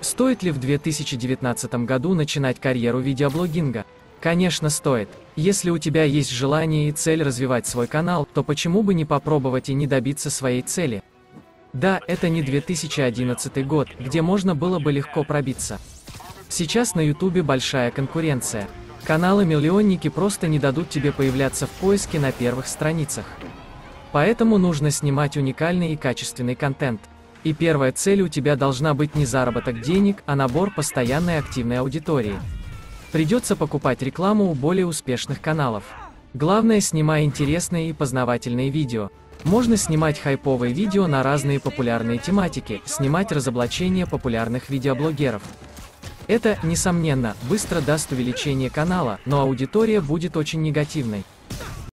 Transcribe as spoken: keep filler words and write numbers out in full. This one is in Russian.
Стоит ли в две тысячи девятнадцатом году начинать карьеру видеоблогинга? Конечно, стоит. Если у тебя есть желание и цель развивать свой канал, то почему бы не попробовать и не добиться своей цели? Да, это не две тысячи одиннадцатый год, где можно было бы легко пробиться. Сейчас на YouTube большая конкуренция. Каналы-миллионники просто не дадут тебе появляться в поиске на первых страницах. Поэтому нужно снимать уникальный и качественный контент. И первая цель у тебя должна быть не заработок денег, а набор постоянной активной аудитории. Придется покупать рекламу у более успешных каналов. Главное, снимай интересные и познавательные видео. Можно снимать хайповые видео на разные популярные тематики, снимать разоблачения популярных видеоблогеров. Это, несомненно, быстро даст увеличение канала, но аудитория будет очень негативной.